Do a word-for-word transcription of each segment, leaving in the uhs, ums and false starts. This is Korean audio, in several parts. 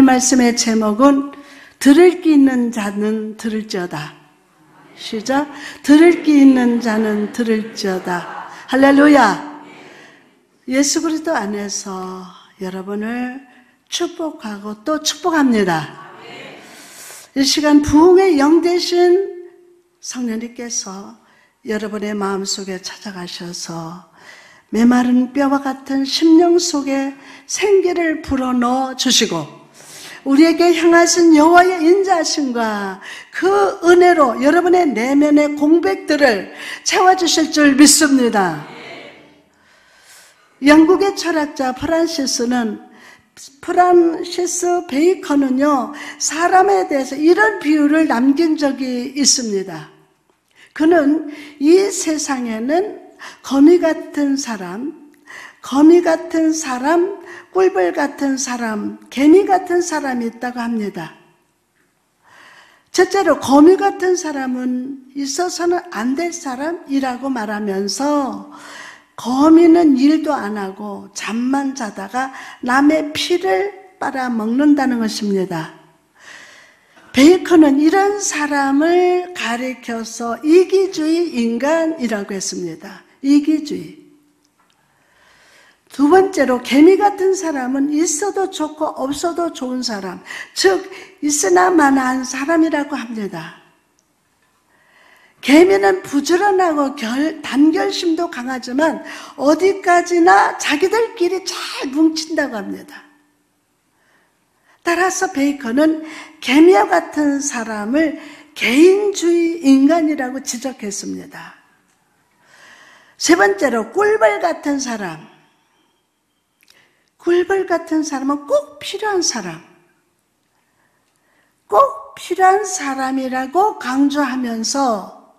오늘 말씀의 제목은 들을 귀 있는 자는 들을지어다. 시작. 들을 귀 있는 자는 들을지어다. 할렐루야. 예수 그리스도 안에서 여러분을 축복하고 또 축복합니다. 이 시간 부흥의 영 되신 성령님께서 여러분의 마음속에 찾아가셔서 메마른 뼈와 같은 심령 속에 생기를 불어넣어 주시고 우리에게 향하신 여호와의 인자하심과 그 은혜로 여러분의 내면의 공백들을 채워주실 줄 믿습니다. 영국의 철학자 프란시스는 프란시스 베이컨은요, 사람에 대해서 이런 비유를 남긴 적이 있습니다. 그는 이 세상에는 거미 같은 사람, 거미 같은 사람, 꿀벌 같은 사람, 개미 같은 사람이 있다고 합니다. 첫째로 거미 같은 사람은 있어서는 안 될 사람이라고 말하면서 거미는 일도 안 하고 잠만 자다가 남의 피를 빨아먹는다는 것입니다. 베이컨은 이런 사람을 가리켜서 이기주의 인간이라고 했습니다. 이기주의. 두 번째로 개미 같은 사람은 있어도 좋고 없어도 좋은 사람, 즉 있으나 마나한 사람이라고 합니다. 개미는 부지런하고 결, 단결심도 강하지만 어디까지나 자기들끼리 잘 뭉친다고 합니다. 따라서 베이컨은 개미와 같은 사람을 개인주의 인간이라고 지적했습니다. 세 번째로 꿀벌 같은 사람. 꿀벌 같은 사람은 꼭 필요한 사람. 꼭 필요한 사람이라고 강조하면서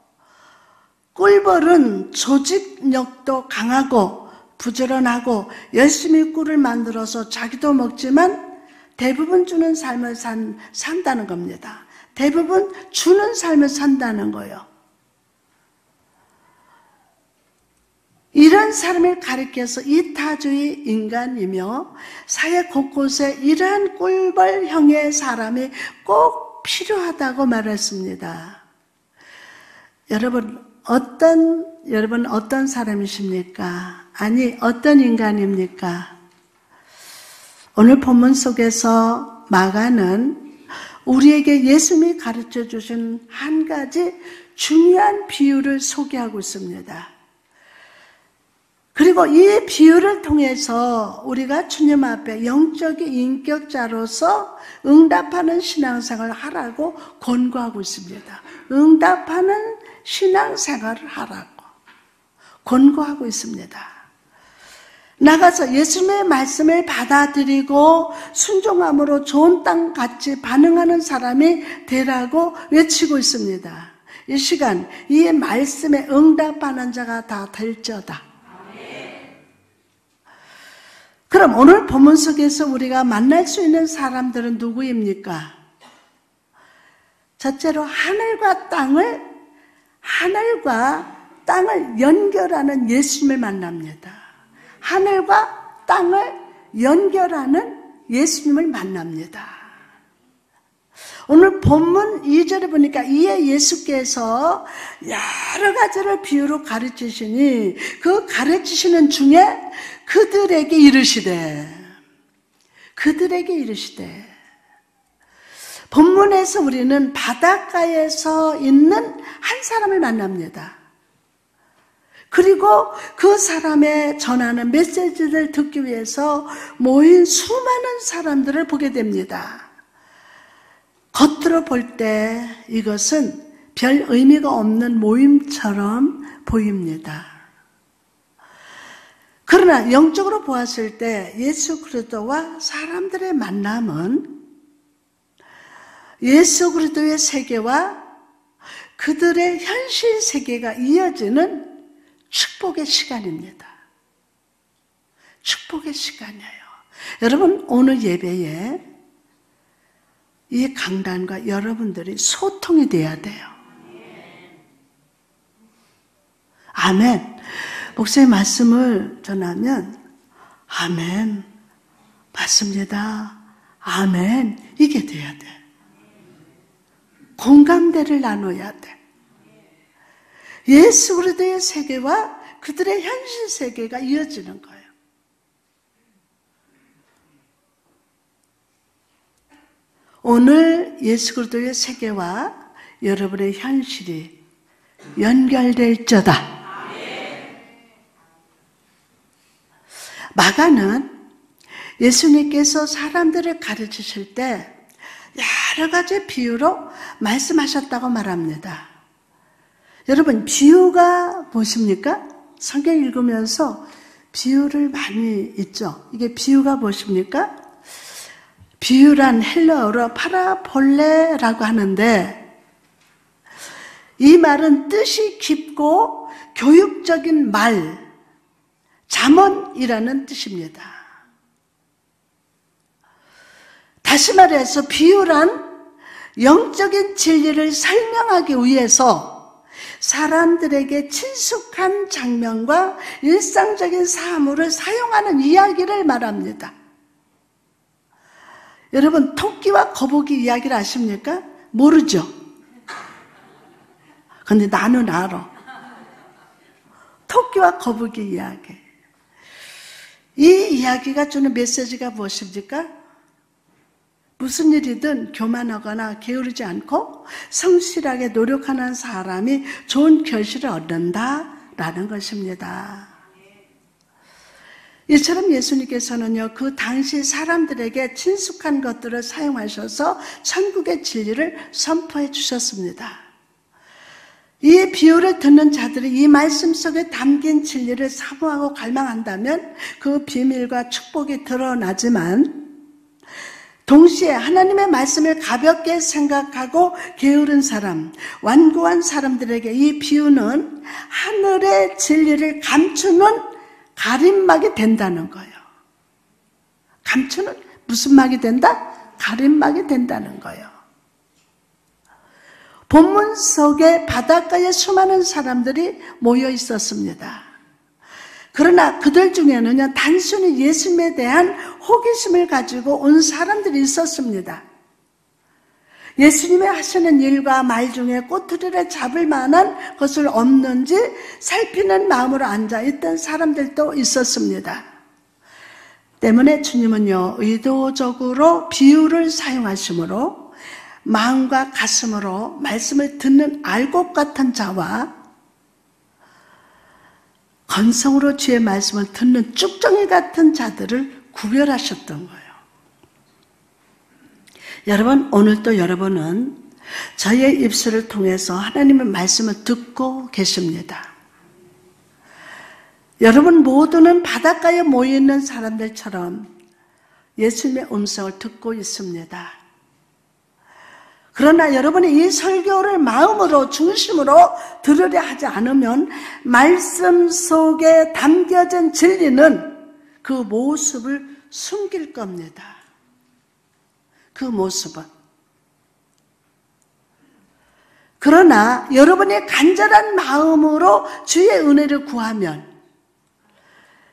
꿀벌은 조직력도 강하고 부지런하고 열심히 꿀을 만들어서 자기도 먹지만 대부분 주는 삶을 산, 산다는 겁니다. 대부분 주는 삶을 산다는 거예요. 이런 사람을 가리켜서 이타주의 인간이며 사회 곳곳에 이러한 꿀벌형의 사람이 꼭 필요하다고 말했습니다. 여러분, 어떤, 여러분 어떤 사람이십니까? 아니, 어떤 인간입니까? 오늘 본문 속에서 마가는 우리에게 예수님이 가르쳐 주신 한 가지 중요한 비유를 소개하고 있습니다. 그리고 이 비유를 통해서 우리가 주님 앞에 영적인 인격자로서 응답하는 신앙생활을 하라고 권고하고 있습니다. 응답하는 신앙생활을 하라고 권고하고 있습니다. 나가서 예수님의 말씀을 받아들이고 순종함으로 좋은 땅 같이 반응하는 사람이 되라고 외치고 있습니다. 이 시간 이 말씀에 응답하는 자가 다 될지어다. 그럼 오늘 본문 속에서 우리가 만날 수 있는 사람들은 누구입니까? 첫째로 하늘과 땅을 하늘과 땅을 연결하는 예수님을 만납니다. 하늘과 땅을 연결하는 예수님을 만납니다. 오늘 본문 이 절에 보니까 이에 예수께서 여러 가지를 비유로 가르치시니 그 가르치시는 중에 그들에게 이르시되 그들에게 이르시되 본문에서 우리는 바닷가에서 있는 한 사람을 만납니다. 그리고 그 사람의 전하는 메시지를 듣기 위해서 모인 수많은 사람들을 보게 됩니다. 겉으로 볼 때 이것은 별 의미가 없는 모임처럼 보입니다. 그러나 영적으로 보았을 때 예수 그리스도와 사람들의 만남은 예수 그리스도의 세계와 그들의 현실 세계가 이어지는 축복의 시간입니다. 축복의 시간이에요. 여러분, 오늘 예배에 이 강단과 여러분들이 소통이 돼야 돼요. 아멘. 목사의 말씀을 전하면 아멘, 맞습니다, 아멘, 이게 돼야 돼. 공감대를 나눠야 돼. 예수 그리스도의 세계와 그들의 현실 세계가 이어지는 거예요. 오늘 예수 그리스도의 세계와 여러분의 현실이 연결될지어다. 마가는 예수님께서 사람들을 가르치실 때 여러 가지 비유로 말씀하셨다고 말합니다. 여러분, 비유가 무엇입니까? 성경 읽으면서 비유를 많이 읽죠. 이게 비유가 무엇입니까? 비유란 헬라어로 파라볼레라고 하는데, 이 말은 뜻이 깊고 교육적인 말, 잠언이라는 뜻입니다. 다시 말해서 비유란 영적인 진리를 설명하기 위해서 사람들에게 친숙한 장면과 일상적인 사물을 사용하는 이야기를 말합니다. 여러분, 토끼와 거북이 이야기를 아십니까? 모르죠? 근데 나는 알아. 토끼와 거북이 이야기. 이 이야기가 주는 메시지가 무엇입니까? 무슨 일이든 교만하거나 게으르지 않고 성실하게 노력하는 사람이 좋은 결실을 얻는다라는 것입니다. 이처럼 예수님께서는요, 그 당시 사람들에게 친숙한 것들을 사용하셔서 천국의 진리를 선포해 주셨습니다. 이 비유를 듣는 자들이 이 말씀 속에 담긴 진리를 사모하고 갈망한다면 그 비밀과 축복이 드러나지만, 동시에 하나님의 말씀을 가볍게 생각하고 게으른 사람, 완고한 사람들에게 이 비유는 하늘의 진리를 감추는 가림막이 된다는 거예요. 감추는 무슨 막이 된다? 가림막이 된다는 거예요. 본문 속에 바닷가에 수많은 사람들이 모여 있었습니다. 그러나 그들 중에는요, 단순히 예수님에 대한 호기심을 가지고 온 사람들이 있었습니다. 예수님이 하시는 일과 말 중에 꼬투리를 잡을 만한 것을 없는지 살피는 마음으로 앉아있던 사람들도 있었습니다. 때문에 주님은요, 의도적으로 비유를 사용하심으로 마음과 가슴으로 말씀을 듣는 알곡 같은 자와 건성으로 주의 말씀을 듣는 쭉정이 같은 자들을 구별하셨던 거예요. 여러분, 오늘도 여러분은 저의 입술을 통해서 하나님의 말씀을 듣고 계십니다. 여러분 모두는 바닷가에 모여있는 사람들처럼 예수님의 음성을 듣고 있습니다. 그러나 여러분이 이 설교를 마음으로, 중심으로 들으려 하지 않으면 말씀 속에 담겨진 진리는 그 모습을 숨길 겁니다. 그 모습은. 그러나 여러분의 간절한 마음으로 주의 은혜를 구하면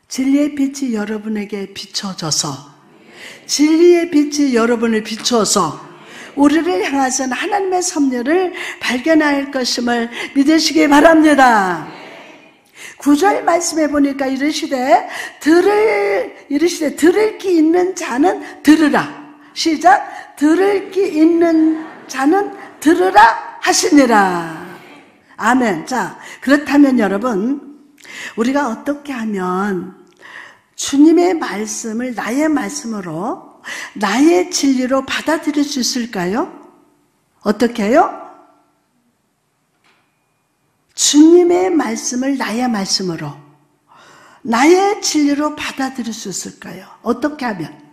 진리의 빛이 여러분에게 비춰져서, 진리의 빛이 여러분을 비춰서 우리를 향하선 하나님의 섭리를 발견할 것임을 믿으시기 바랍니다. 구 절 말씀해 보니까 이르시되 들을, 이르시되 들을 귀 있는 자는 들으라. 시작. 들을 귀 있는 자는 들으라 하시니라. 아멘. 자, 그렇다면 여러분, 우리가 어떻게 하면 주님의 말씀을 나의 말씀으로, 나의 진리로 받아들일 수 있을까요? 어떻게 해요? 주님의 말씀을 나의 말씀으로, 나의 진리로 받아들일 수 있을까요? 어떻게 하면?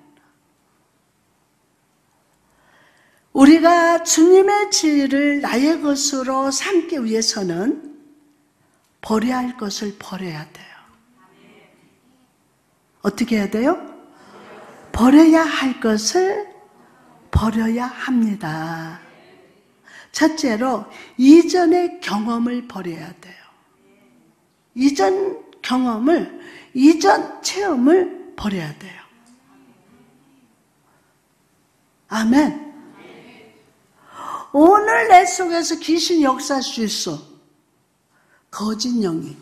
우리가 주님의 진리를 나의 것으로 삼기 위해서는 버려야 할 것을 버려야 돼요. 어떻게 해야 돼요? 버려야 할 것을 버려야 합니다. 첫째로 이전의 경험을 버려야 돼요. 이전 경험을, 이전 체험을 버려야 돼요. 아멘. 오늘 내 속에서 귀신 역사할 수 있어. 거짓 영이.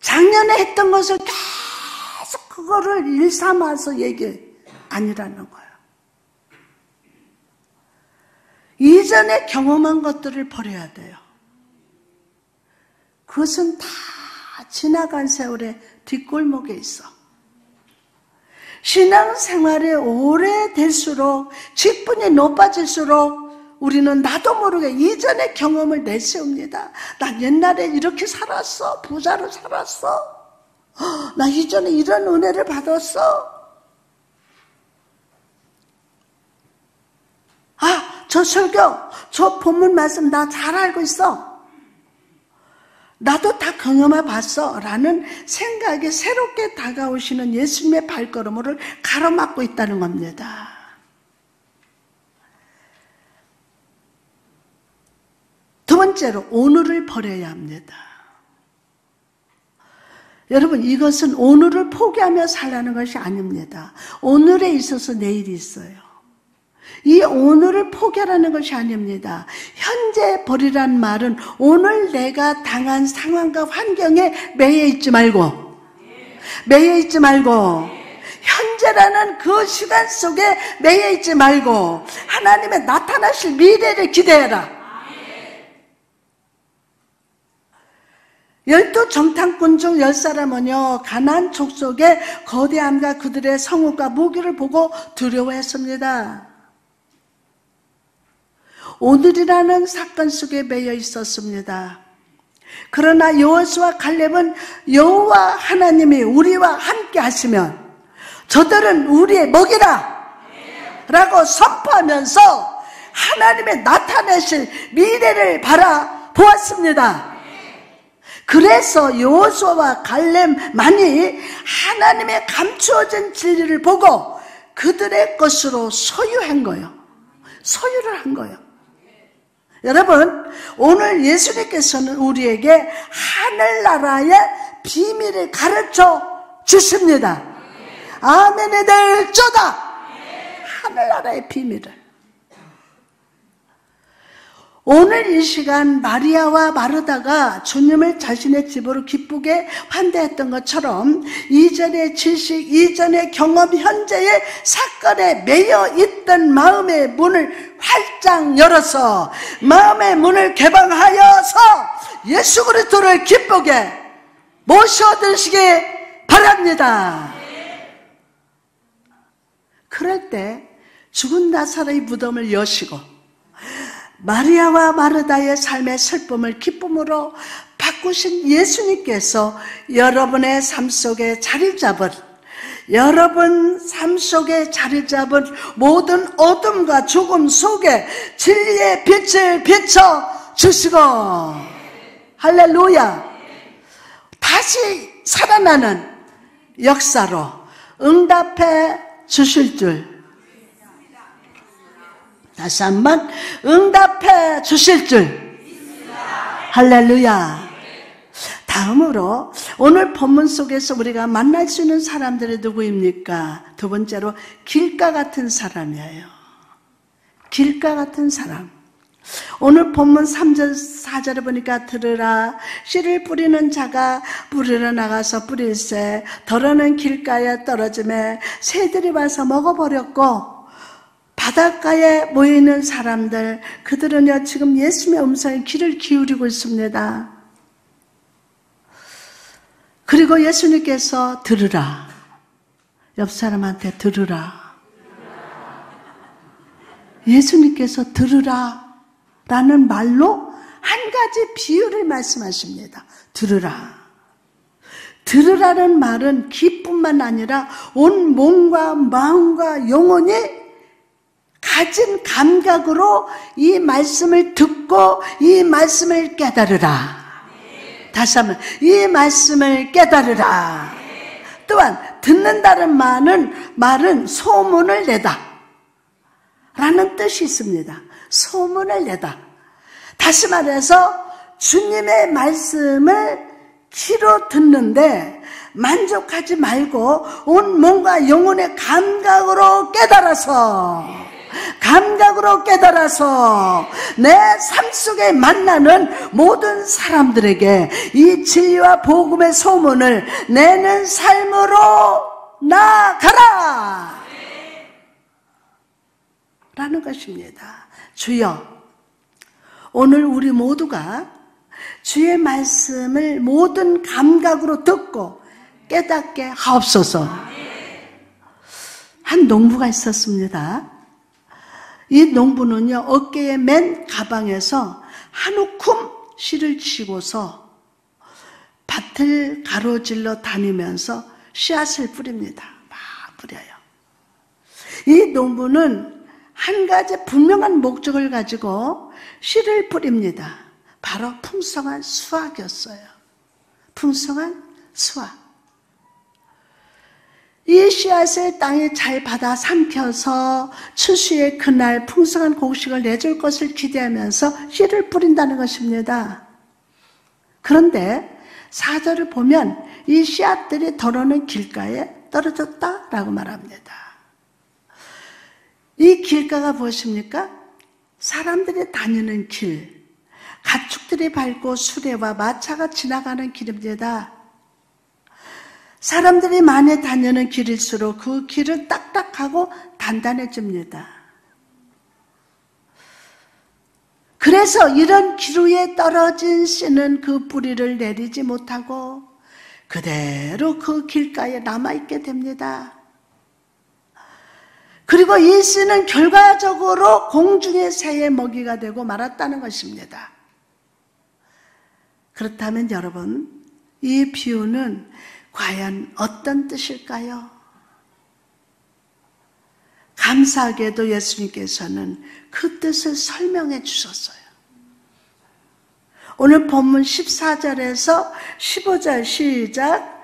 작년에 했던 것을 계속 그거를 일삼아서 얘기 아니라는 거예요. 이전에 경험한 것들을 버려야 돼요. 그것은 다 지나간 세월의 뒷골목에 있어. 신앙생활이 오래될수록 직분이 높아질수록 우리는 나도 모르게 이전의 경험을 내세웁니다. 난 옛날에 이렇게 살았어. 부자로 살았어. 나 이전에 이런 은혜를 받았어. 아, 저 설교, 저 본문 말씀 나 잘 알고 있어. 나도 다 경험해 봤어 라는 생각이 새롭게 다가오시는 예수님의 발걸음을 가로막고 있다는 겁니다. 두 번째로 오늘을 버려야 합니다. 여러분, 이것은 오늘을 포기하며 살라는 것이 아닙니다. 오늘에 있어서 내일이 있어요. 이 오늘을 포기하라는 것이 아닙니다. 현재 버리란 말은 오늘 내가 당한 상황과 환경에 매여 있지 말고, 매여 있지 말고, 현재라는 그 시간 속에 매여 있지 말고 하나님의 나타나실 미래를 기대해라. 열두 정탐꾼 중 열 사람은요, 가나안 족속의 거대함과 그들의 성읍과 무기를 보고 두려워했습니다. 오늘이라는 사건 속에 매여 있었습니다. 그러나 여호수아와 갈렙은 여호와 하나님이 우리와 함께 하시면 저들은 우리의 먹이라 라고 선포하면서 하나님의 나타내실 미래를 바라보았습니다. 그래서 여호수아와 갈렙만이 하나님의 감추어진 진리를 보고 그들의 것으로 소유한 거예요. 소유를 한 거예요. 여러분, 오늘 예수님께서는 우리에게 하늘나라의 비밀을 가르쳐 주십니다. 네. 아멘이 될 쪼다. 네. 하늘나라의 비밀을. 오늘 이 시간 마리아와 마르다가 주님을 자신의 집으로 기쁘게 환대했던 것처럼 이전의 지식, 이전의 경험, 현재의 사건에 매여 있던 마음의 문을 활짝 열어서, 마음의 문을 개방하여서 예수 그리스도를 기쁘게 모셔드시기 바랍니다. 그럴 때 죽은 나사로의 무덤을 여시고 마리아와 마르다의 삶의 슬픔을 기쁨으로 바꾸신 예수님께서 여러분의 삶 속에 자리 잡은, 여러분 삶 속에 자리 잡은 모든 어둠과 죽음 속에 진리의 빛을 비춰 주시고, 할렐루야, 다시 살아나는 역사로 응답해 주실 줄, 다시 한번 응답해 주실 줄, 할렐루야. 다음으로 오늘 본문 속에서 우리가 만날 수 있는 사람들이 누구입니까? 두 번째로 길가 같은 사람이에요. 길가 같은 사람. 오늘 본문 삼 절 사 절에 보니까 들으라, 씨를 뿌리는 자가 뿌리러 나가서 뿌릴새 더러는 길가에 떨어지매 새들이 와서 먹어버렸고 바닷가에 모이는 사람들, 그들은요 지금 예수님의 음성에 귀를 기울이고 있습니다. 그리고 예수님께서 들으라, 옆 사람한테 들으라, 예수님께서 들으라 라는 말로 한 가지 비유를 말씀하십니다. 들으라. 들으라는 말은 귀뿐만 아니라 온 몸과 마음과 영혼이 가진 감각으로 이 말씀을 듣고 이 말씀을 깨달으라. 다시 한번, 이 말씀을 깨달으라. 또한 듣는다는 말은, 말은 소문을 내다 라는 뜻이 있습니다. 소문을 내다. 다시 말해서 주님의 말씀을 치러 듣는데 만족하지 말고 온 몸과 영혼의 감각으로 깨달아서 감각으로 깨달아서 내 삶 속에 만나는 모든 사람들에게 이 진리와 복음의 소문을 내는 삶으로 나아가라 라는 것입니다. 주여, 오늘 우리 모두가 주의 말씀을 모든 감각으로 듣고 깨닫게 하옵소서. 한 농부가 있었습니다. 이 농부는요, 어깨에 맨 가방에서 한 우큼 씨를 치고서 밭을 가로질러 다니면서 씨앗을 뿌립니다. 막 뿌려요. 이 농부는 한 가지 분명한 목적을 가지고 씨를 뿌립니다. 바로 풍성한 수확이었어요. 풍성한 수확. 이 씨앗을 땅에 잘 받아 삼켜서 추수의 그날 풍성한 곡식을 내줄 것을 기대하면서 씨를 뿌린다는 것입니다. 그런데 사 절을 보면 이 씨앗들이 더러는 길가에 떨어졌다라고 말합니다. 이 길가가 무엇입니까? 사람들이 다니는 길, 가축들이 밟고 수레와 마차가 지나가는 길입니다. 사람들이 많이 다니는 길일수록 그 길은 딱딱하고 단단해집니다. 그래서 이런 길 위에 떨어진 씨는 그 뿌리를 내리지 못하고 그대로 그 길가에 남아있게 됩니다. 그리고 이 씨는 결과적으로 공중의 새의 먹이가 되고 말았다는 것입니다. 그렇다면 여러분, 이 비유는 과연 어떤 뜻일까요? 감사하게도 예수님께서는 그 뜻을 설명해 주셨어요. 오늘 본문 십사 절에서 십오 절 시작.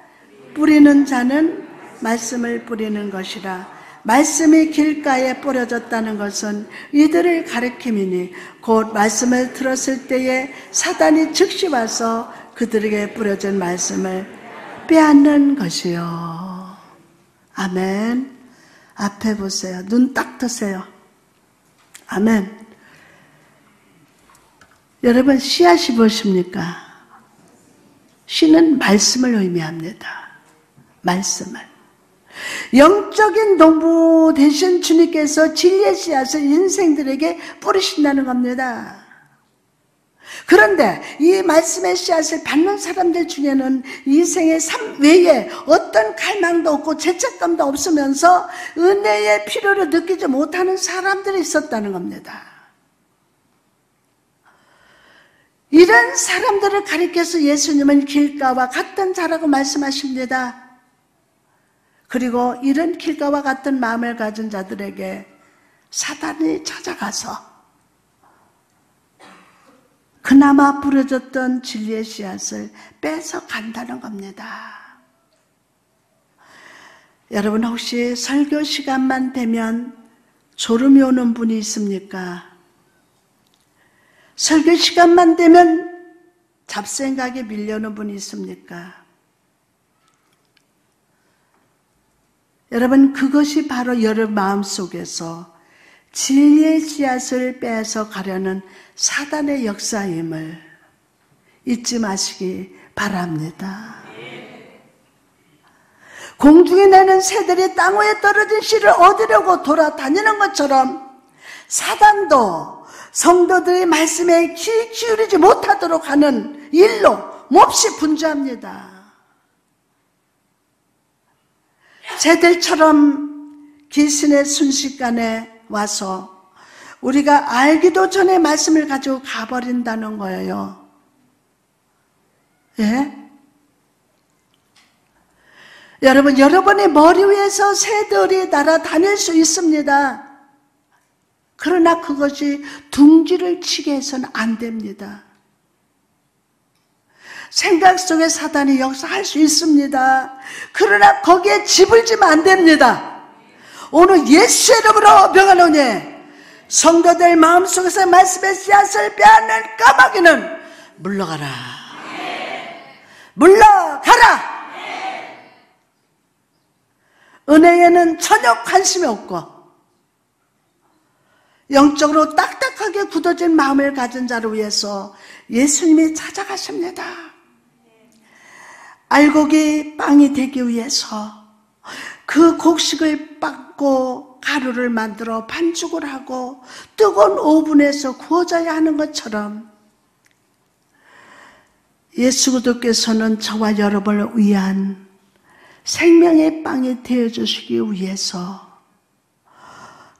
뿌리는 자는 말씀을 뿌리는 것이라. 말씀이 길가에 뿌려졌다는 것은 이들을 가리킴이니 곧 말씀을 들었을 때에 사단이 즉시 와서 그들에게 뿌려진 말씀을 빼앗는 것이요. 아멘. 앞에 보세요. 눈 딱 뜨세요. 아멘. 여러분, 씨앗이 무엇입니까? 씨는 말씀을 의미합니다. 말씀을. 영적인 농부 대신 주님께서 진리의 씨앗을 인생들에게 뿌리신다는 겁니다. 그런데 이 말씀의 씨앗을 받는 사람들 중에는 이 생의 삶 외에 어떤 갈망도 없고 죄책감도 없으면서 은혜의 필요를 느끼지 못하는 사람들이 있었다는 겁니다. 이런 사람들을 가리켜서 예수님은 길가와 같은 자라고 말씀하십니다. 그리고 이런 길가와 같은 마음을 가진 자들에게 사단이 찾아가서 그나마 뿌려졌던 진리의 씨앗을 빼서 간다는 겁니다. 여러분, 혹시 설교 시간만 되면 졸음이 오는 분이 있습니까? 설교 시간만 되면 잡생각에 밀려오는 분이 있습니까? 여러분, 그것이 바로 여러분 마음속에서 진리의 씨앗을 빼앗아 가려는 사단의 역사임을 잊지 마시기 바랍니다. 공중에 내는 새들이 땅 위에 떨어진 씨를 얻으려고 돌아다니는 것처럼 사단도 성도들이 말씀에 귀 기울이지 못하도록 하는 일로 몹시 분주합니다. 새들처럼 귀신의 순식간에 와서 우리가 알기도 전에 말씀을 가지고 가버린다는 거예요. 예? 여러분, 여러분의 머리 위에서 새들이 날아다닐 수 있습니다. 그러나 그것이 둥지를 치게 해서는 안 됩니다. 생각 속에 사단이 역사할 수 있습니다. 그러나 거기에 집을 지면 안 됩니다. 오늘 예수 이름으로 명하노니 성도들 마음속에서 말씀의 씨앗을 빼앗는 까마귀는 물러가라. 네. 물러가라. 네. 은혜에는 전혀 관심이 없고 영적으로 딱딱하게 굳어진 마음을 가진 자를 위해서 예수님이 찾아가십니다. 알곡이 빵이 되기 위해서 그 곡식을 빻고 가루를 만들어 반죽을 하고 뜨거운 오븐에서 구워져야 하는 것처럼 예수 그리스도께서는 저와 여러분을 위한 생명의 빵이 되어주시기 위해서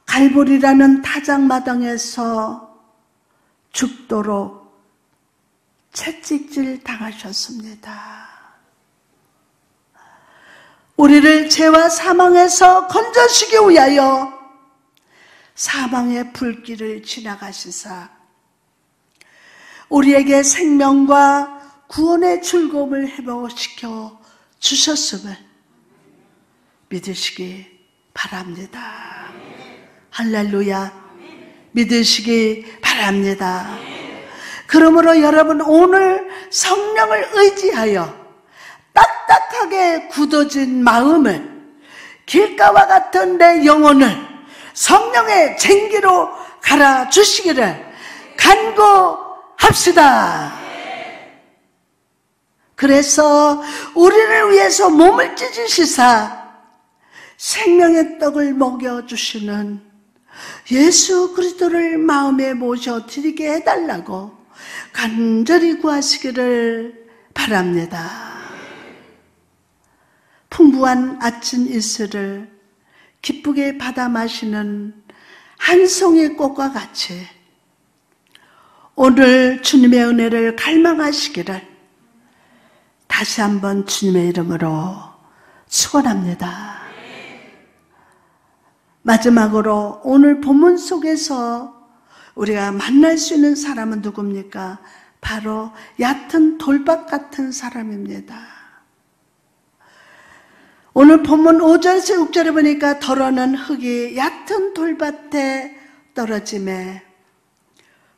갈보리라는 타작마당에서 죽도록 채찍질 당하셨습니다. 우리를 죄와 사망에서 건져주시기 위하여 사망의 불길을 지나가시사 우리에게 생명과 구원의 즐거움을 회복시켜 주셨음을 믿으시기 바랍니다. 할렐루야. 믿으시기 바랍니다. 그러므로 여러분, 오늘 성령을 의지하여 딱딱하게 굳어진 마음을, 길가와 같은 내 영혼을 성령의 쟁기로 갈아주시기를 간구합시다. 그래서 우리를 위해서 몸을 찢으시사 생명의 떡을 먹여주시는 예수 그리스도를 마음에 모셔드리게 해달라고 간절히 구하시기를 바랍니다. 풍부한 아침 이슬을 기쁘게 받아 마시는 한 송이 꽃과 같이 오늘 주님의 은혜를 갈망하시기를 다시 한번 주님의 이름으로 축원합니다. 마지막으로 오늘 본문 속에서 우리가 만날 수 있는 사람은 누굽니까? 바로 얕은 돌밭 같은 사람입니다. 오늘 본문 오 절에서 육 절에 보니까 덜어는 흙이 얕은 돌밭에 떨어지매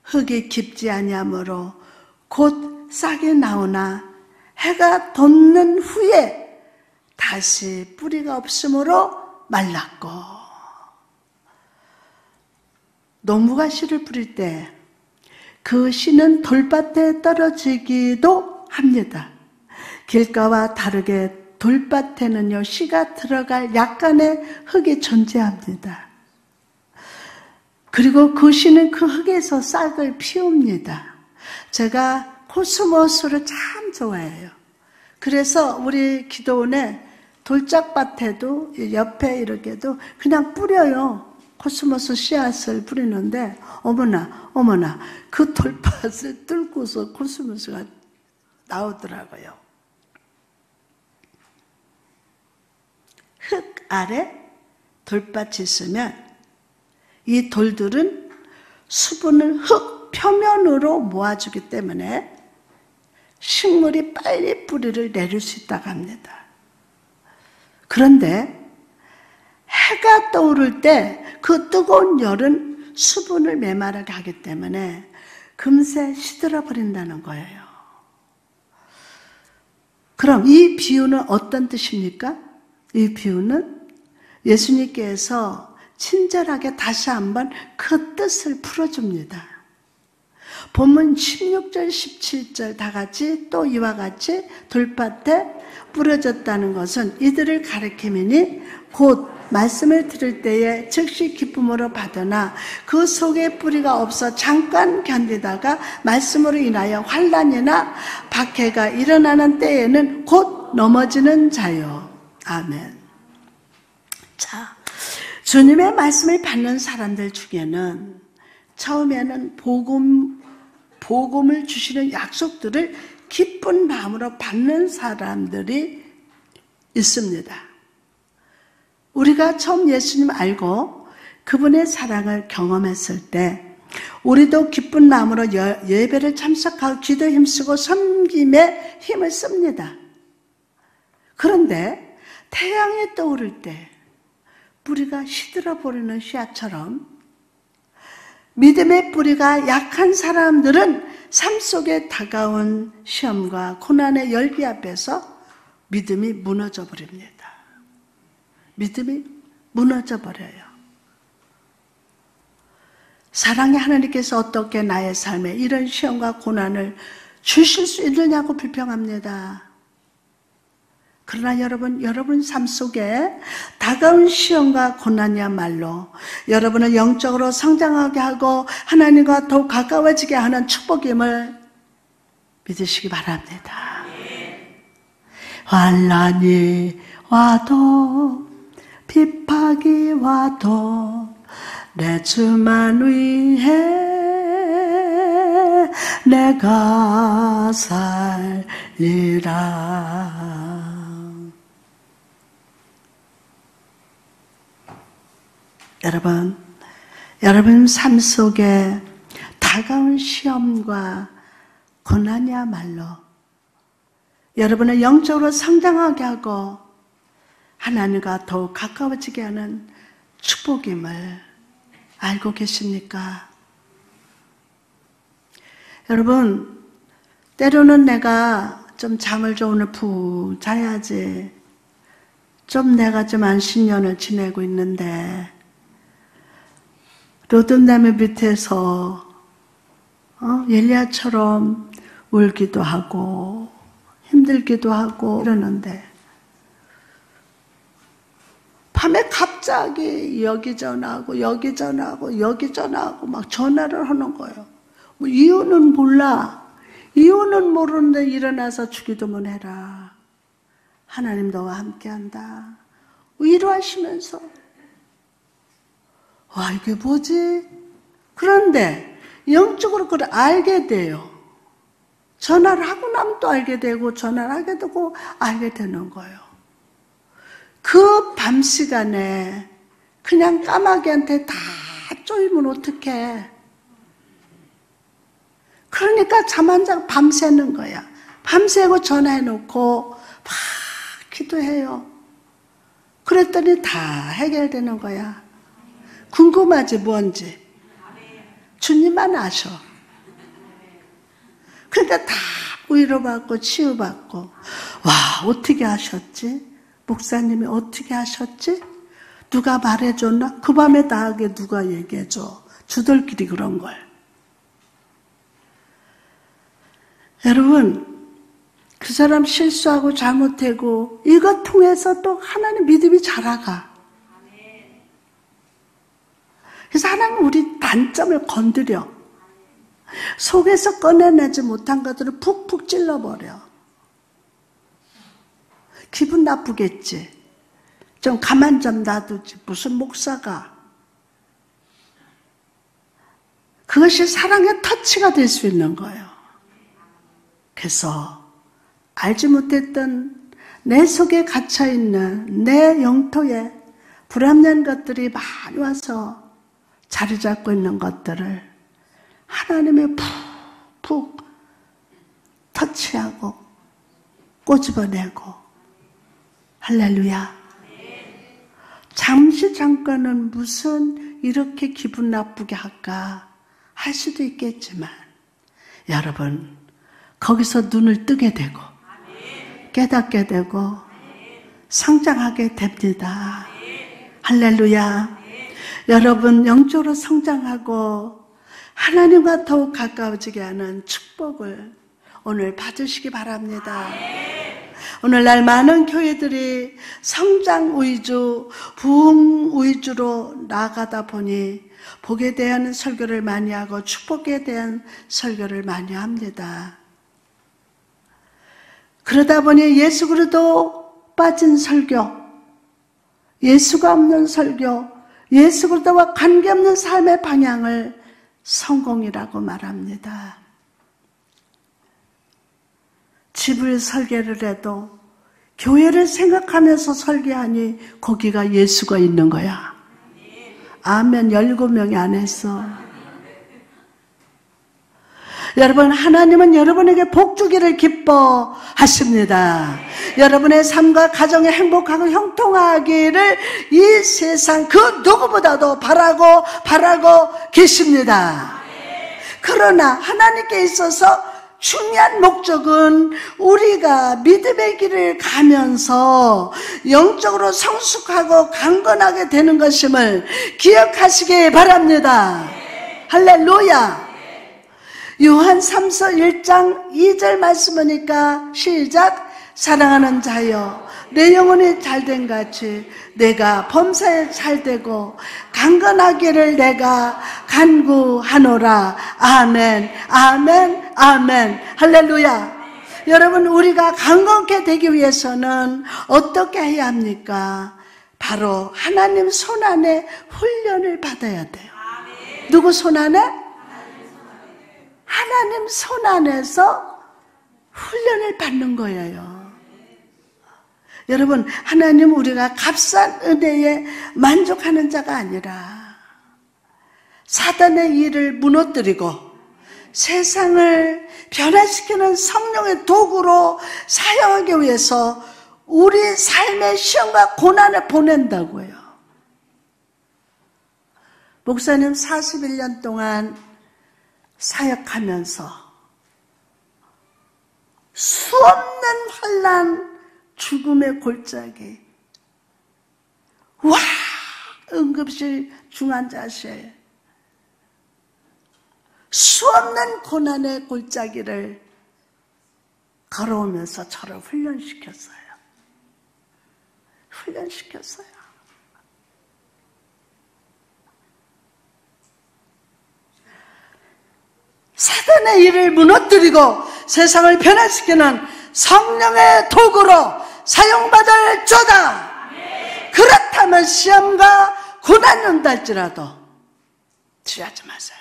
흙이 깊지 아니하므로 곧 싹이 나오나 해가 돋는 후에 다시 뿌리가 없으므로 말랐고. 농부가 씨를 뿌릴 때 그 씨는 돌밭에 떨어지기도 합니다. 길가와 다르게 돌밭에는요, 씨가 들어갈 약간의 흙이 존재합니다. 그리고 그 씨는 그 흙에서 싹을 피웁니다. 제가 코스모스를 참 좋아해요. 그래서 우리 기도원에 돌짝밭에도 옆에 이렇게도 그냥 뿌려요. 코스모스 씨앗을 뿌리는데 어머나 어머나 그 돌밭을 뚫고서 코스모스가 나오더라고요. 흙 아래 돌밭이 있으면 이 돌들은 수분을 흙 표면으로 모아주기 때문에 식물이 빨리 뿌리를 내릴 수 있다고 합니다. 그런데 해가 떠오를 때 그 뜨거운 열은 수분을 메마르게 하기 때문에 금세 시들어버린다는 거예요. 그럼 이 비유는 어떤 뜻입니까? 이 비유는 예수님께서 친절하게 다시 한번 그 뜻을 풀어줍니다. 본문 십육 절, 십칠 절 다 같이 또 이와 같이 돌밭에 뿌려졌다는 것은 이들을 가리키미니 곧 말씀을 들을 때에 즉시 기쁨으로 받으나 그 속에 뿌리가 없어 잠깐 견디다가 말씀으로 인하여 환란이나 박해가 일어나는 때에는 곧 넘어지는 자요. 아멘. 자, 주님의 말씀을 받는 사람들 중에는 처음에는 복음, 복음을 주시는 약속들을 기쁜 마음으로 받는 사람들이 있습니다. 우리가 처음 예수님 알고 그분의 사랑을 경험했을 때 우리도 기쁜 마음으로 예배를 참석하고 기도에 힘쓰고 섬김에 힘을 씁니다. 그런데 태양이 떠오를 때 뿌리가 시들어버리는 씨앗처럼 믿음의 뿌리가 약한 사람들은 삶 속에 다가온 시험과 고난의 열비 앞에서 믿음이 무너져 버립니다. 믿음이 무너져 버려요. 사랑의 하나님께서 어떻게 나의 삶에 이런 시험과 고난을 주실 수 있느냐고 불평합니다. 그러나 여러분, 여러분 삶 속에 다가온 시험과 고난이야말로 여러분을 영적으로 성장하게 하고 하나님과 더욱 가까워지게 하는 축복임을 믿으시기 바랍니다. 환난이 와도 비박이 와도 내 주만 위해 내가 살리라. 여러분, 여러분 삶 속에 다가온 시험과 고난이야말로 여러분을 영적으로 성장하게 하고 하나님과 더욱 가까워지게 하는 축복임을 알고 계십니까? 여러분, 때로는 내가 좀 잠을 좀 오늘 푹 자야지, 좀 내가 좀 안식년을 지내고 있는데 로드나무 밑에서 어? 엘리야처럼 울기도 하고 힘들기도 하고 이러는데 밤에 갑자기 여기 전화하고 여기 전화하고 여기 전화하고 막 전화를 하는 거예요. 뭐 이유는 몰라. 이유는 모르는데 일어나서 주기도문 해라. 하나님 너와 함께한다. 위로하시면서 와, 이게 뭐지? 그런데 영적으로 그걸 알게 돼요. 전화를 하고 나면 또 알게 되고 전화를 하게 되고 알게 되는 거예요. 그 밤 시간에 그냥 까마귀한테 다 쪼이면 어떡해. 그러니까 잠 안 자고 밤새는 거야. 밤새고 전화해놓고 막 기도해요. 그랬더니 다 해결되는 거야. 궁금하지 뭔지. 주님만 아셔. 그러니까 다 위로받고 치유받고. 와, 어떻게 하셨지? 목사님이 어떻게 하셨지? 누가 말해줬나? 그 밤에 나에게 누가 얘기해줘. 주들끼리 그런 걸. 여러분, 그 사람 실수하고 잘못되고 이것 통해서 또 하나님 믿음이 자라가. 그래서 하나님 우리 단점을 건드려. 속에서 꺼내내지 못한 것들을 푹푹 찔러버려. 기분 나쁘겠지. 좀 가만 좀 놔두지. 무슨 목사가. 그것이 사랑의 터치가 될 수 있는 거예요. 그래서 알지 못했던 내 속에 갇혀있는 내 영토에 불합리한 것들이 많이 와서 자리 잡고 있는 것들을 하나님의 푹푹 터치하고 꼬집어내고. 할렐루야. 잠시 잠깐은 무슨 이렇게 기분 나쁘게 할까 할 수도 있겠지만 여러분 거기서 눈을 뜨게 되고 깨닫게 되고 성장하게 됩니다. 할렐루야. 여러분 영적으로 성장하고 하나님과 더욱 가까워지게 하는 축복을 오늘 받으시기 바랍니다. 오늘날 많은 교회들이 성장 위주, 부흥 위주로 나아가다 보니 복에 대한 설교를 많이 하고 축복에 대한 설교를 많이 합니다. 그러다 보니 예수 그리스도 빠진 설교, 예수가 없는 설교, 예수 그리스도와 관계없는 삶의 방향을 성공이라고 말합니다. 집을 설계를 해도 교회를 생각하면서 설계하니 거기가 예수가 있는 거야. 아멘. 열일곱 명이 안에서 여러분 하나님은 여러분에게 복 주기를 기뻐하십니다. 여러분의 삶과 가정이 행복하고 형통하기를 이 세상 그 누구보다도 바라고 바라고 계십니다. 그러나 하나님께 있어서 중요한 목적은 우리가 믿음의 길을 가면서 영적으로 성숙하고 강건하게 되는 것임을 기억하시기 바랍니다. 할렐루야. 요한 삼서 일장 이절 말씀 보니까 시작. 사랑하는 자여 내 영혼이 잘된 같이 내가 범사에 잘되고 강건하기를 내가 간구하노라. 아멘 아멘 아멘. 할렐루야. 여러분, 우리가 강건케 되기 위해서는 어떻게 해야 합니까? 바로 하나님 손 안에 훈련을 받아야 돼요. 누구 손 안에? 하나님 손 안에서 훈련을 받는 거예요. 여러분, 하나님 우리가 값싼 은혜에 만족하는 자가 아니라 사단의 일을 무너뜨리고 세상을 변화시키는 성령의 도구로 사용하기 위해서 우리 삶의 시험과 고난을 보낸다고요. 목사님 사십일년 동안 사역하면서 수없는 환난, 죽음의 골짜기, 와, 응급실, 중환자실, 수없는 고난의 골짜기를 걸어오면서 저를 훈련시켰어요. 훈련시켰어요. 사단의 일을 무너뜨리고 세상을 변화시키는 성령의 도구로 사용받을 쪼다. 네. 그렇다면 시험과 고난이 온달지라도 두려워하지 마세요.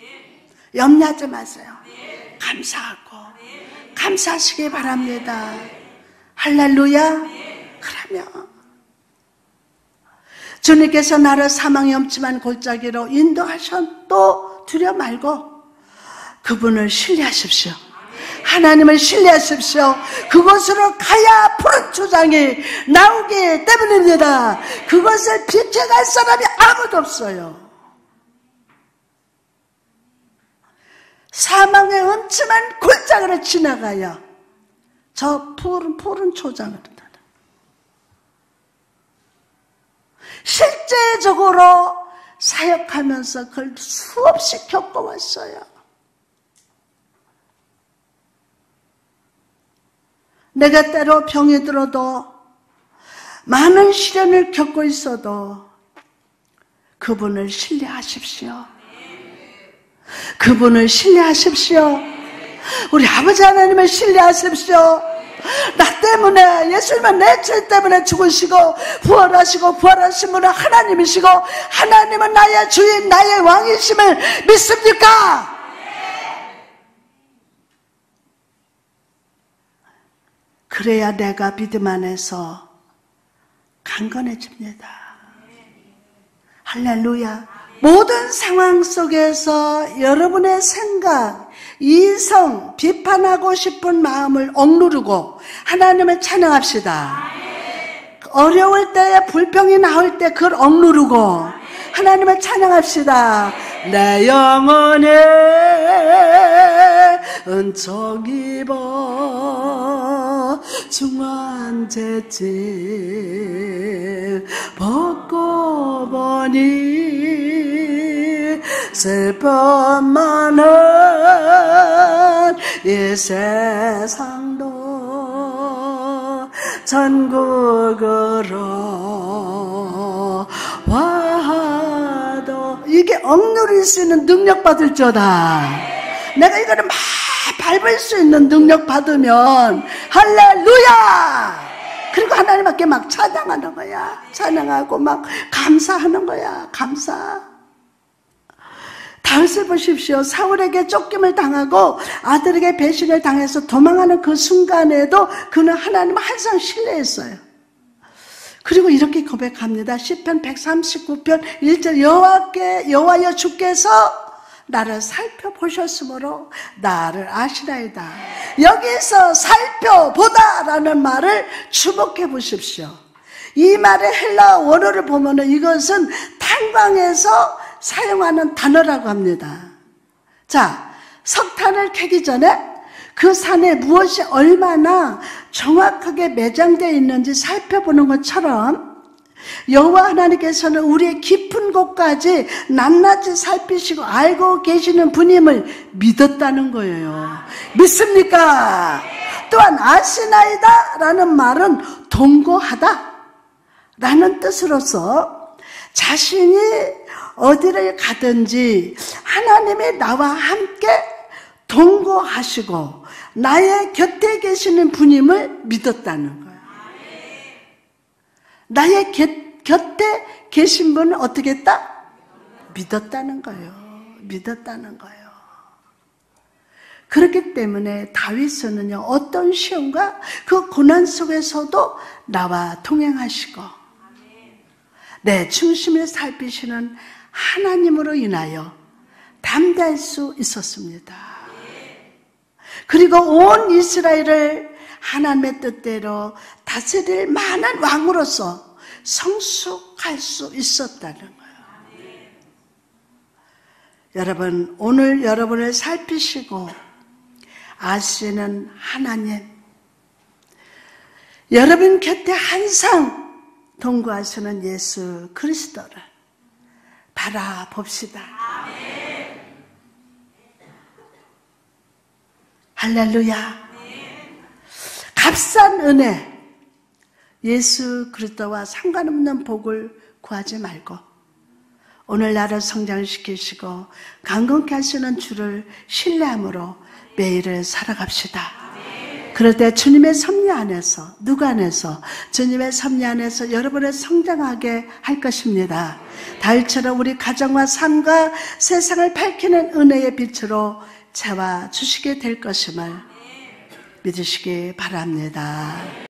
네. 염려하지 마세요. 네. 감사하고 네. 감사하시기 바랍니다. 네. 할렐루야. 네. 그러면 주님께서 나를 사망의 엄침한 골짜기로 인도하셔도 두려워 말고 그분을 신뢰하십시오. 하나님을 신뢰하십시오. 그곳으로 가야 푸른 초장이 나오기 때문입니다. 그것을 비켜갈 사람이 아무도 없어요. 사망의 엄침한 골짜기를 지나가야 저 푸른 푸른 초장을 된다. 실제적으로 사역하면서 그걸 수없이 겪어왔어요. 내가 때로 병이 들어도 많은 시련을 겪고 있어도 그분을 신뢰하십시오. 그분을 신뢰하십시오. 우리 아버지 하나님을 신뢰하십시오. 나 때문에, 예수님은 내 죄 때문에 죽으시고 부활하시고 부활하신 분은 하나님이시고 하나님은 나의 주인, 나의 왕이심을 믿습니까? 그래야 내가 믿음 안에서 강건해집니다. 할렐루야. 모든 상황 속에서 여러분의 생각, 이성, 비판하고 싶은 마음을 억누르고 하나님을 찬양합시다. 어려울 때에 불평이 나올 때 그걸 억누르고 하나님을 찬양합시다. 내 영혼에 은총 입어 중한 죄짐 벗고 보니 슬픔만은 이 세상도 전국으로 와도 이게 억누릴 수 있는 능력 받을지어다. 내가 이거를 막 밟을 수 있는 능력 받으면 할렐루야. 그리고 하나님 앞에 막 찬양하는 거야. 찬양하고 막 감사하는 거야. 감사. 다윗을 보십시오. 사울에게 쫓김을 당하고 아들에게 배신을 당해서 도망하는 그 순간에도 그는 하나님을 항상 신뢰했어요. 그리고 이렇게 고백합니다. 시편 백삼십구편 일절 여호와께 여호와여 주께서 나를 살펴보셨으므로 나를 아시나이다. 여기서 살펴보다라는 말을 주목해 보십시오. 이 말의 헬라 원어를 보면은 이것은 탄광에서 사용하는 단어라고 합니다. 자, 석탄을 캐기 전에 그 산에 무엇이 얼마나 정확하게 매장되어 있는지 살펴보는 것처럼 여호와 하나님께서는 우리의 깊은 곳까지 낱낱이 살피시고 알고 계시는 분임을 믿었다는 거예요. 믿습니까? 또한 아시나이다 라는 말은 동거하다 라는 뜻으로서 자신이 어디를 가든지 하나님이 나와 함께 동거하시고 나의 곁에 계시는 분임을 믿었다는 거예요. 나의 곁에 계신 분은 어떻게 했다? 믿었다는 거예요. 믿었다는 거예요. 그렇기 때문에 다윗은요, 어떤 시험과 그 고난 속에서도 나와 동행하시고 내 중심을 살피시는 하나님으로 인하여 담대할 수 있었습니다. 그리고 온 이스라엘을 하나님의 뜻대로 다스릴 만한 왕으로서 성숙할 수 있었다는 거예요. 여러분, 오늘 여러분을 살피시고 아시는 하나님, 여러분 곁에 항상 동거하시는 예수 그리스도를 바라봅시다. 할렐루야. 값싼 은혜, 예수 그리스도와 상관없는 복을 구하지 말고 오늘 나를 성장시키시고 강건케 하시는 주를 신뢰함으로 매일을 살아갑시다. 그럴 때 주님의 섭리 안에서, 누구 안에서? 주님의 섭리 안에서 여러분을 성장하게 할 것입니다. 달처럼 우리 가정과 삶과 세상을 밝히는 은혜의 빛으로 채워 주시게 될 것임을 믿으시기 바랍니다.